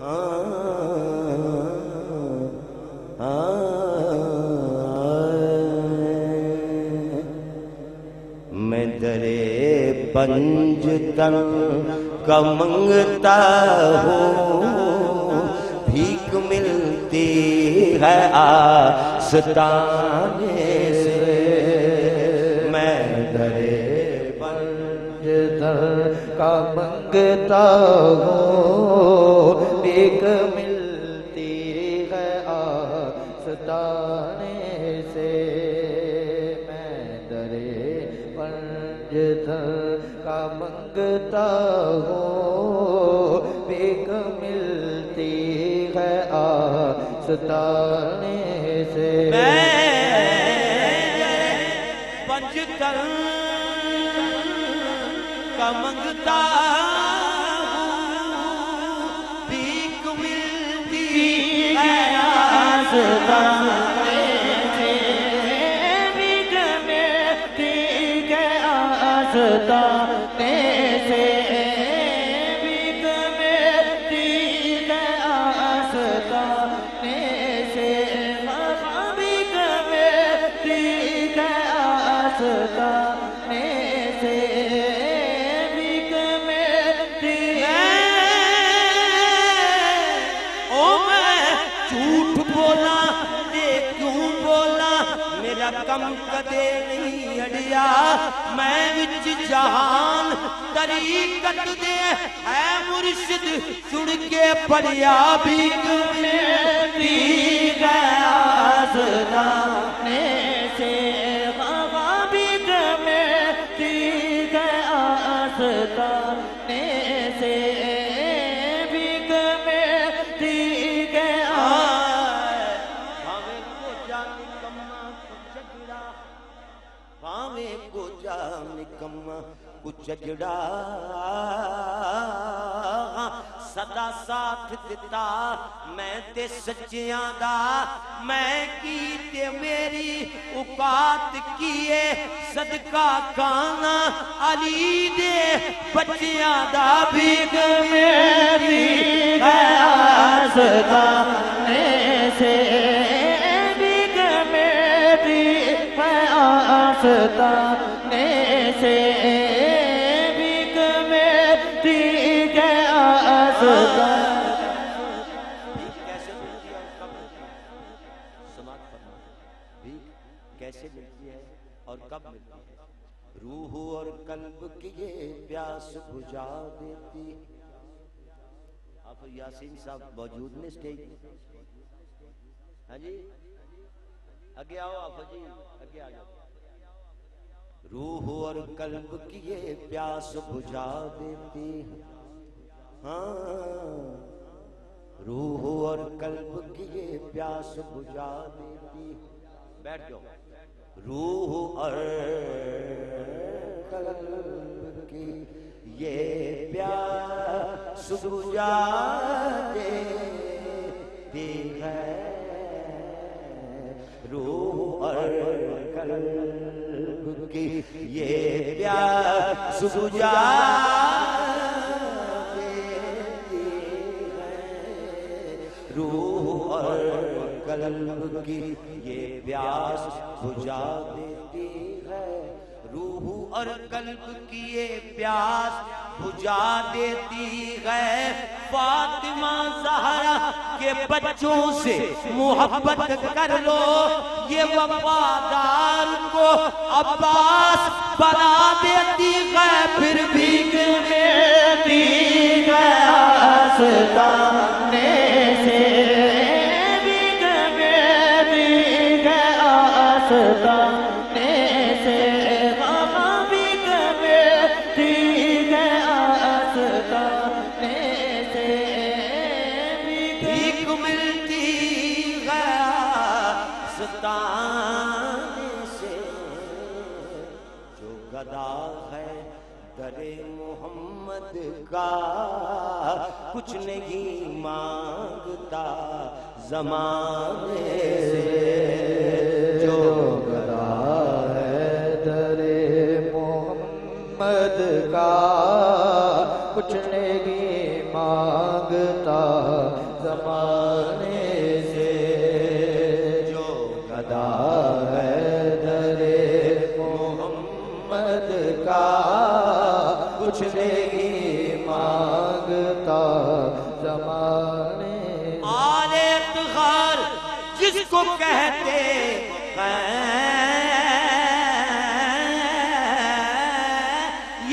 मैं दरे पंजतन का मंगता हूँ, भीख मिलती है आस्ताने से। मैं दरे पंजतन का मंगता हूँ, भीख मिलती है आस्ताने से। मैं दरे पंजतन का मंगता हूँ, भीख मिलती है आस्ताने से। मैं पंजतन का मंगता हूँ, भीख मिलती है आस्ताने। कम कदे नहीं अड़िया मैं विच जहान, तरीकत दे है मुर्शिद सुन के पड़िया। भीख मिलती है आस्ताने से, बाबा भीख मिलती है आस्ताने से। भीख मिलती है भावे को जान निकम्मा कुछ जड़ा, सदा साथ दिता मैं ते सच्चियां दा। मैं की ते मेरी औकात किए सदका खाना अली दे बच्चियां दा। भीख मेरी है आस्ताने से, आस्ताने से। भीख मिलती है आस्ताने। भीख कैसे मिलती है और कब मिलती है? समाज फरमा, भीख कैसे मिलती है और कब मिलती है? रूह और कल्ब की ये प्यास बुझा देती। आप यासीन साहब मौजूद ने स्टेज? हाँ जी, आगे आओ आप जी, आगे आ जाओ। रूह और कल्ब की ये प्यास बुझा देती है। हाँ, रूह और कल्ब की ये प्यास बुझा देती है। बैठ जाओ। रूह और कल्ब की ये प्यास बुझा देती है। रूह और कल्ब की ये प्यास बुझा देती है। रूह और कल्ब की ये प्यास बुझा देती है। रूह और कल्ब की ये प्यास बुझा देती है। फातिमा ज़हरा के बच्चों से मोहब्बत कर लो, ये वफादार को अब्बास बना देती है। फिर भीख मिलती है आस्ताने से, भीख मिलती है आस्ताने से। जो गदा है दरे मोहम्मद का, कुछ नहीं मांगता ज़माने से। जो गदा है दरे मोहम्मद का, कुछ नहीं मांगता ज़माने से जो गदा है दरे मोहम्मद का कुछ नहीं मांगता ज़माने आल-ए-इफ्तिखार जिसको कहते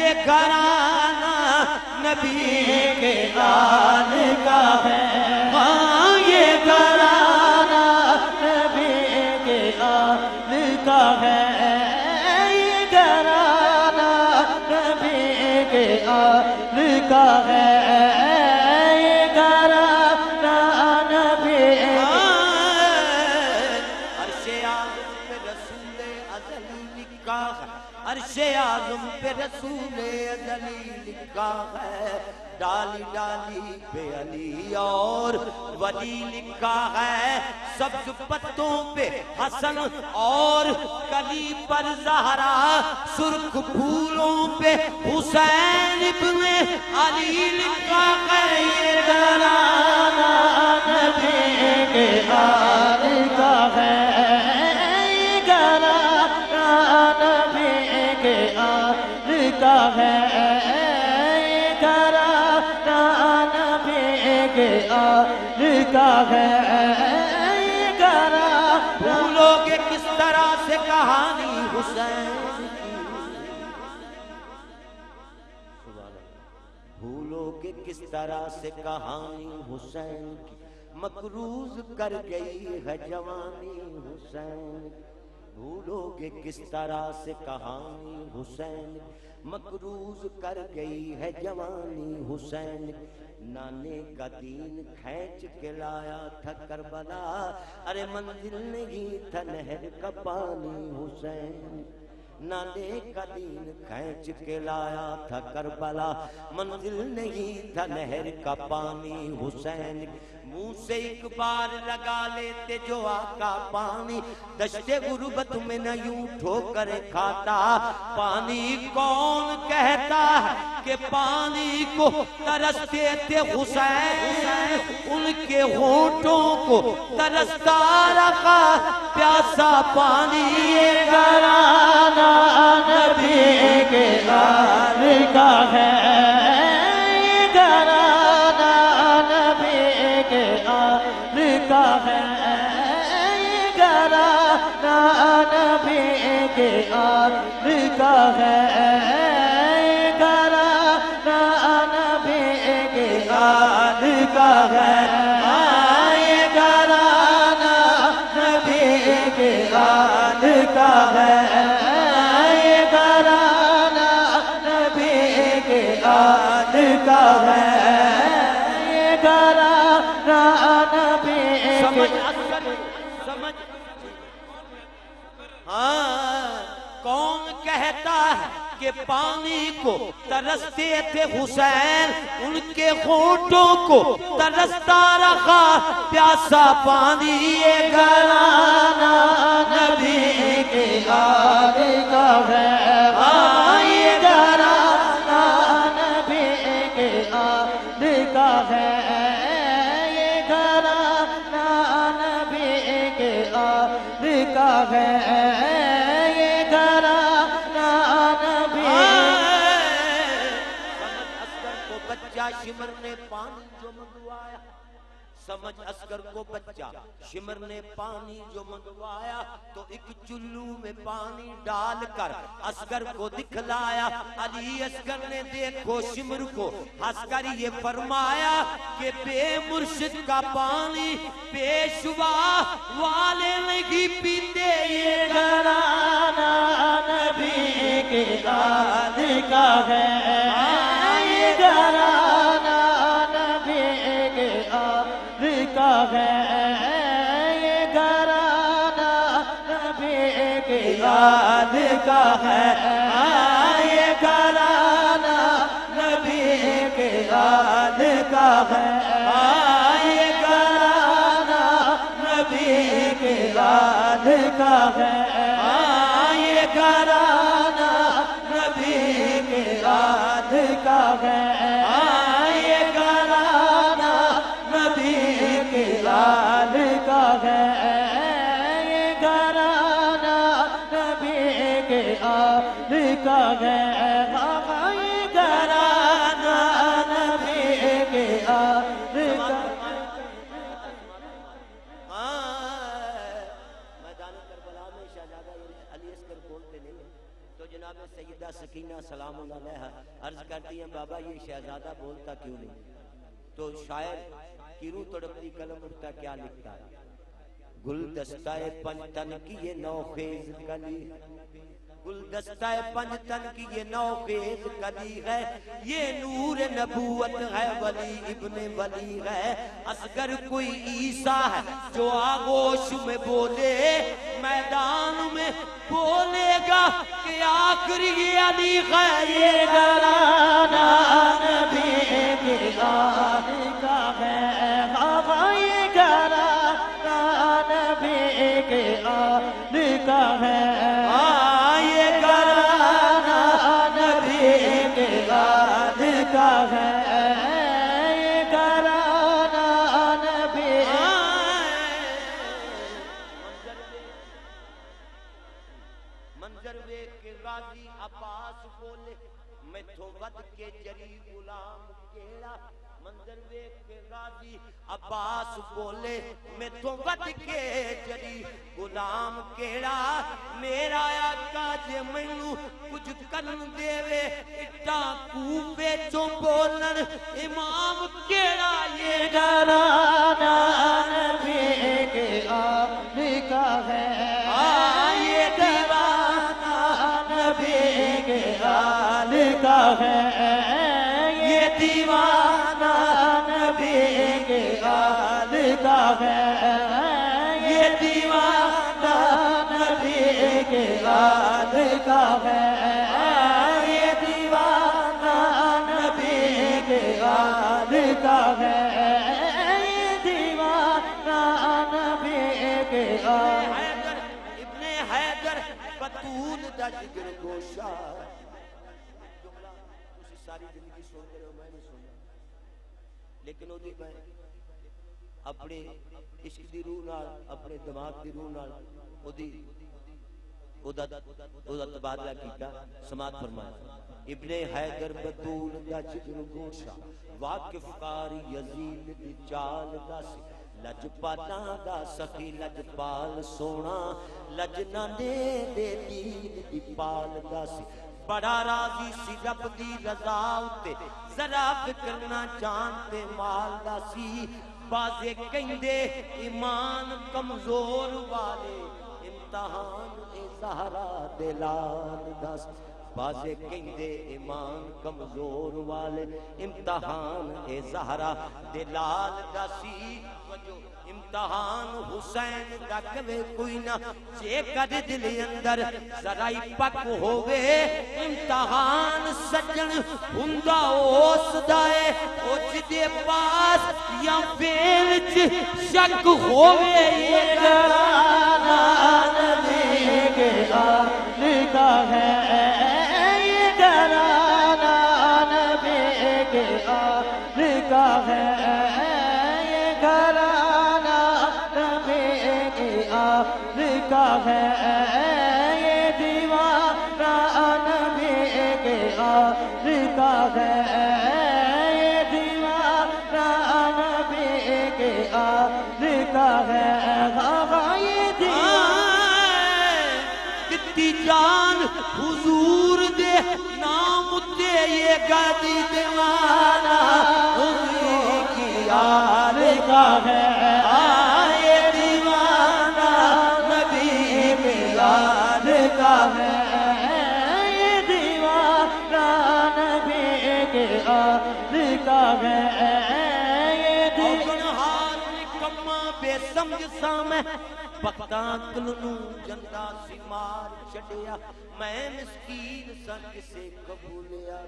ये घराना नबी के आल का है। हाँ ये घराना नबी के आल का है, ये घराना नबी के आल का है, ये घराना नबी अर्शे आज़म पे रसूल अज़ली लिखा है, अर्शे आज़म पे रसूल अज़ली लिखा है, डाली डाली पे अली और वली लिखा है, सब्ज पत्तों पे हसन और कली पर जहरा, सुर्ख फूलों पे हुसैन इब्ने अली लिखा है, ये घराना नबी के आल का है, ये घराना नबी के आल का है, का है करा फूलों के किस तरह से कहानी हुसैन की, फूलों के किस तरह से कहानी हुसैन की, मकरूज कर गई है जवानी हुसैन, भूलों के किस तरह से कहानी हुसैन, मकरूज कर गई है जवानी हुसैन, नाने का दीन खींच के लाया था करबला, अरे मंजिल नहीं था नहर का पानी हुसैन, नाने का दीन खींच के लाया था करबला, मंजिल नहीं था नहर का पानी हुसैन, मुंह से एक बार लगा लेते जो आका पानी, दश्ते गुरबत में न यूं ठोकर खाता पानी, कौन कहता कि पानी को तरसते थे हुसैन, उनके होठों को तरसता रखा प्यासा पानी, ये घराना नबी के आल का है, ये घराना नबी के आल का है, ये घराना नबी के आल का है, ये घराना नबी के आल का है, ये घराना नबी के आल का है, ये घराना नबी के समझ। हाँ कौन कहता है के पानी को तरसते थे हुसैन, उनके होठों को तरसता रखा प्यासा पानी, ये घराना नबी के आल का है, ये घराना नबी के आल का है, ये घराना नबी के आल का है, शिमर ने पानी जो मंगवाया, समझ असगर को बच्चा शिमर ने पानी जो मंगवाया, तो एक चुल्लू में पानी डालकर असगर को दिखलाया, अली असगर ने देखो शिमर को हंसकर ये फरमाया कि बेमुर्शिद का पानी पेशवा वाले नहीं पीते, ये घराना नबी के आल का है, ये घराना नबी के आल का है, ये घराना नबी के आल का है, ये घराना नबी के आल का है, ये घराना नबी के आल का है, ये घराना नबी सलाम अलैहा अर्ज करती हैं बाबा ये शहजादा बोलता क्यों नहीं, तो शायर की रूह तड़पती कलम उठता क्या लिखता है, गुलदस्ताए पंजतन की ये नौखेज कली, गुलदस्ताए पंजतन की ये नौखेज कली है, ये नूर नबूवत है, वली इब्ने वली है, असगर कोई ईसा है जो आगोश में बोले, मैदान में बोलेगा कि आखिरी अली है, ये घराना नबी के गाने का है, हवाई घरा का है, ये घराना नबी के गान का है, ये घराना नबी। मंजर वे के गाजी अब्बास बोले मैं थोबत के जरी गुलाम केड़ा, मंजर वे के गाजी अब्बास बोले मैं थोबत के जरी गुलाम केड़ा, मेरा आका जे मैनू कुछ करन देवे इट्टा कूपे चो बोलन इमाम केड़ा, ये घराना नबी के आने का है, ये घराना नबी के आने का है, ये दीवाना नबी के आने का है, ये दीवाना के गान का है, ये दीवाना नबी के गान का है, ये दीवाना नबी के गान। इब्ने हैदर बतूल दा जिक्र गोशा जुमला तुसी सारी जिंदगी सुनते रहो, मैं नहीं सुनना, लेकिन ओदी मैं अपने इश्क दी रूह नाल अपने दिमाग दी रूह नाल ओदी तबादला किया, समात फरमाया। इब्ने हैदर बतूल दा जिक्र गोशा वाकिफ कारी यजीद दी चाल दा लजपाता दा सखी लजपाल सोना, लजना दे दे दीन दी पाल दा बड़ा राजी सी रब दी रजा उते, जरा फिक्र ना जानते माल दा सी, बाजे कहंदे ईमान कमजोर वाले सहारा दिलान दस, बाजे कहंदे ईमान कमजोर वाले इम्तहान ए जहरा दिलाल दसी, इम्तहान हुसैन डकवे कोई ना जे कर दिल अंदर जराई पक होवे, इम्तहान सजन हुंदा उस दाए ओ जिदे पास या फेल च शक होवे, ये घराना नबी के आने का है, ये घराना नबी के आने का है, ये घराना नबी के आने का है, ये दीवाना नबी के आने का है, ये दीवाना नबी के आने का है, जान हुजूर दे नाम ते ये गादी दीवाना उसी की यार का है, ये दीवाना नबी की यार का है, ये दीवाना नबी की यार का है, ये गुनहार निकम्मा बेसमझ सा मैं पक्ता कलनू जंदा सी मार छड़िया, मैं मिसकीन संग से कबूलिया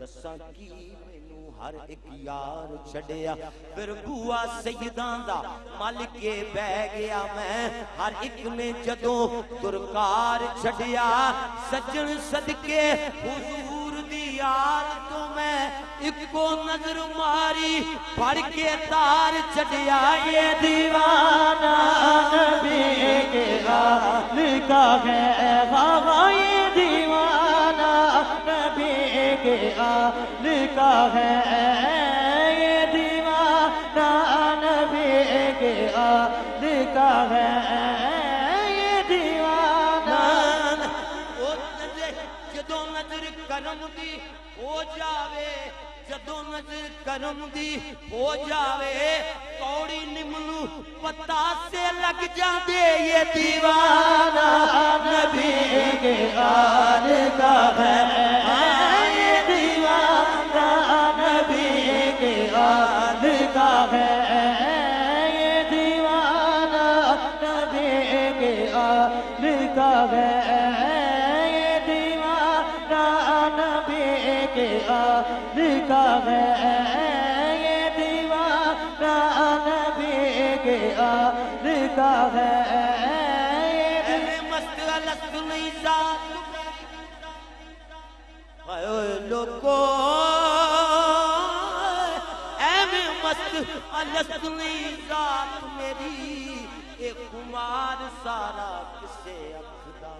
दसा की मैनू हर एक यार छड़िया, फिर बुआ सईदां दा मालिके बह गया मैं, हर एक ने जदों दुरकार छड़िया, सजन सदके हुजूर दी याद तो मैं इको नजर मारी फड़ के तार चढ़िया, ये दीवाना नबी के आने का है, ये दीवाना नबी के आने का है, ये दीवाना नबी के आने का है, ये दीवाना जदों नजर करम दी हो जावे, जदों नजर करम दी हो जावे, कौड़ी निमलू पत्ता से लग जाते ये दीवाना नबी के यार का है, ये दीवाना नबी के यार का है, ये दीवाना नबी के यार का है, ये दीवाना नबी के यार का है, ये दीवाना नबी के यार का है। अलस्त नहीं जात मेरी, एक कुमार सारा किसे अखदा,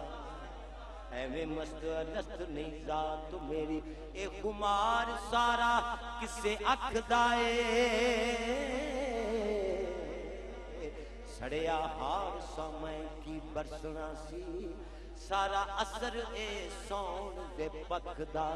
ऐवे मस्त अलस्त नहीं जात मेरी, एक कुमार सारा किसे अखदाए, सड़िया हार समय की बरसना सी, सारा असर ए सौन दे पखदा,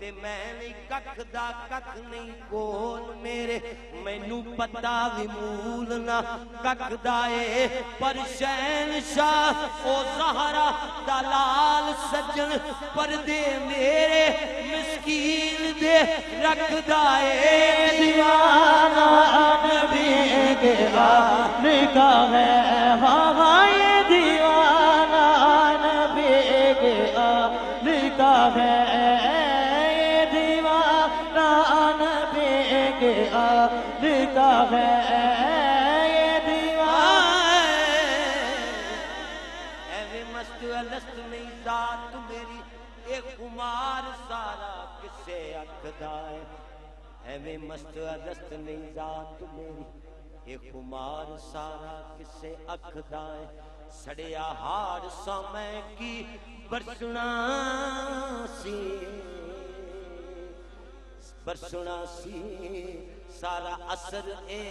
ते मैं नहीं कखदा कख नहीं कोल मेरे, मैनू पता भी मूल ना कखदा ए, पर शैन शाह ओ ज़हरा दलाल सज्जन परदे मेरे मिस्कीन दे रखदा ए, दीवाना नबी के यार का है, हाँ हाँ ये दीवाना नबी के यार का है, का है ये दीवाने मस्त अलस्त नहीं जात मेरी, एक कुमार सारा किसे अखदा है, ऐवे मस्त अलस्त नहीं जात मेरी, एक कुमार सारा किसे अखदा है, सड़िया हार समय की बरसना सी, बरसना सी सारा असर ए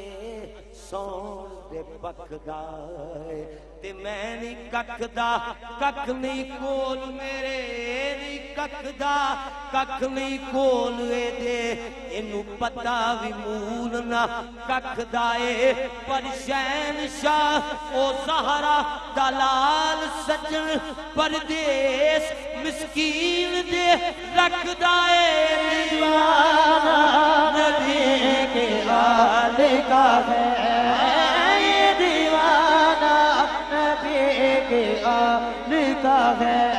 सौन दे पखदा, ते मैं नहीं कखदा कख नहीं कोल मेरे, नहीं कखदा कख नहीं कोल दे, इनू पता भी मूल ना कखदा ए, पर शैन शाह ओ ज़हरा दलाल सज्जन परदेस मिस्कीन दे रखदा ए, दीवाना नबी के यार का है, ये दीवाना नबी के यार का है,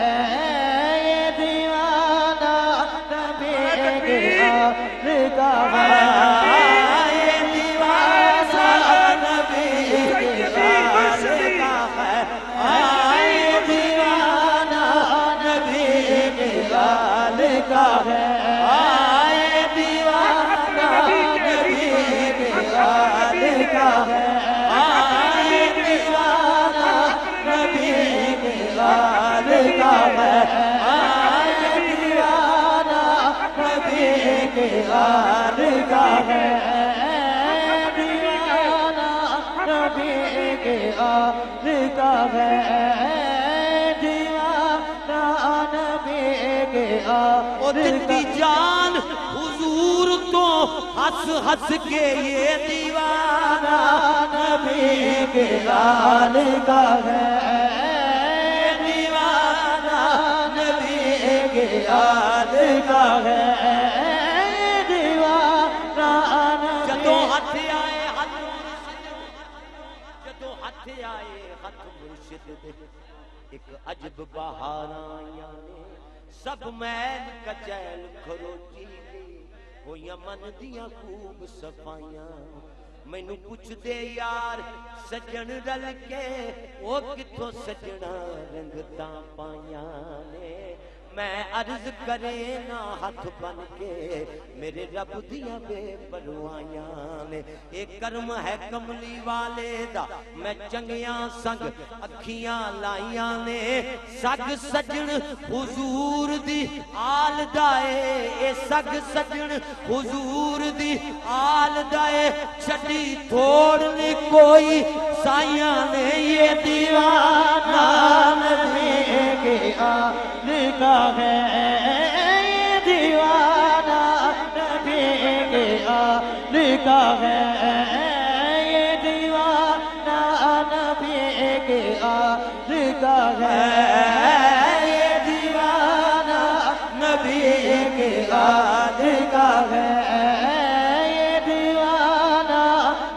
ये दीवाना नबी के यार का है। जान हुजूर तो हंस हंस के ये दीवाना नबी के यार का है, दीवाना नबी के यार का है, दीवाना जदों हथ आए हथ जदों हथ आए हथ मुर्शिद दे, एक अजब बहारा यानी सब मैल कचैल खरोटी होइयां मन दियां खूब सफाइयां, मैनू पुछदे यार सजन रल के ओ किथों सजना रंगता पाइयां ने, मैं अर्ज करे ना हथ बन के मेरे रब दिया बेपरवाइया ने, एक कर्म है कमली वाले दा मैं चंगिया संग अखियां लाइया ने, सग सजन हुजूर दी आल दाए, सग सजन हुजूर दी आल दाए, छड़ी थोड़ने कोई साइया ने, ये दीवाना नबी के यार का है, लिखा है ये दीवाना नबी के आशिक़ा है, ये दीवाना नबी के आशिक़ा है, ये दीवाना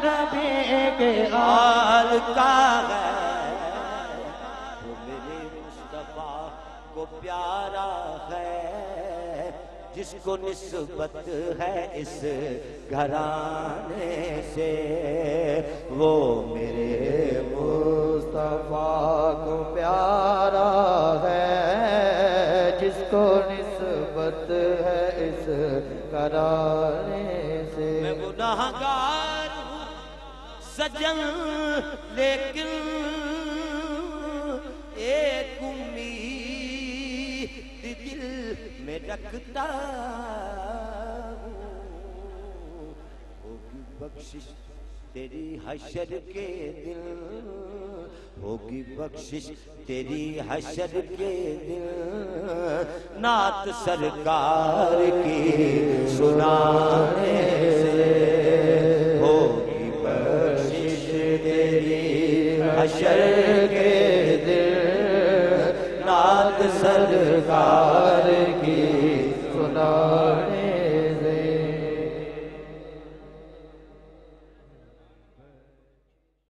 नबी के आशिक़ा है। मेरे मुस्तफ़ा को प्यारा है जिसको निस्बत है इस घराने से, वो मेरे मुस्तफ़ा को प्यारा है जिसको निस्बत है इस घराने से। मैं गुनाहगार हूँ सजन लेकिन एक उम्मीद दिल मैं रखता हूँ, होगी बख्शिश तेरी हशर के दिन, होगी बख्शिश तेरी हशर के दिन, नात सरकार की सुनाने से।